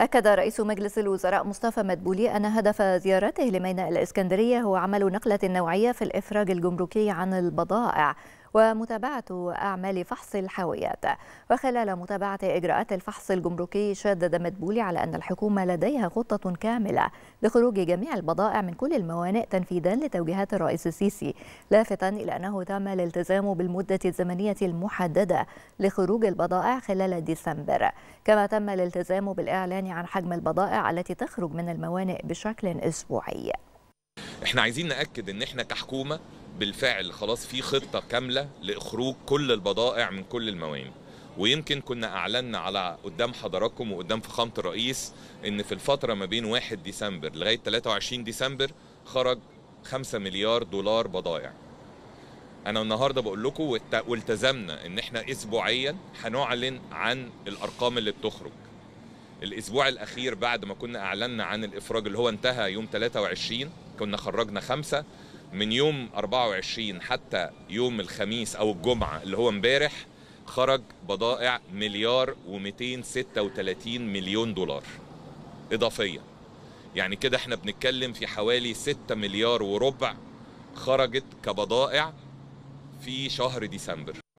أكد رئيس مجلس الوزراء مصطفى مدبولي أن هدف زيارته لميناء الإسكندرية هو عمل نقلة نوعية في الإفراج الجمركي عن البضائع ومتابعة أعمال فحص الحاويات. وخلال متابعة إجراءات الفحص الجمركي شدد مدبولي على أن الحكومة لديها خطة كاملة لخروج جميع البضائع من كل الموانئ تنفيذا لتوجيهات الرئيس السيسي، لافتا إلى أنه تم الالتزام بالمدة الزمنية المحددة لخروج البضائع خلال ديسمبر، كما تم الالتزام بالإعلان عن حجم البضائع التي تخرج من الموانئ بشكل أسبوعي. احنا عايزين نأكد ان احنا كحكومة بالفعل خلاص في خطة كاملة لإخروج كل البضائع من كل الموانئ، ويمكن كنا أعلنا على قدام حضراتكم وقدام فخامة الرئيس إن في الفترة ما بين 1 ديسمبر لغاية 23 ديسمبر خرج 5 مليار دولار بضائع. أنا النهاردة بقول لكم والتزمنا إن إحنا أسبوعيا هنعلن عن الأرقام اللي بتخرج. الأسبوع الأخير بعد ما كنا أعلنا عن الإفراج اللي هو انتهى يوم 23 كنا خرجنا 5، من يوم 24 حتى يوم الخميس أو الجمعة اللي هو امبارح خرج بضائع مليار و236 مليون دولار إضافية، يعني كده احنا بنتكلم في حوالي 6 مليار وربع خرجت كبضائع في شهر ديسمبر.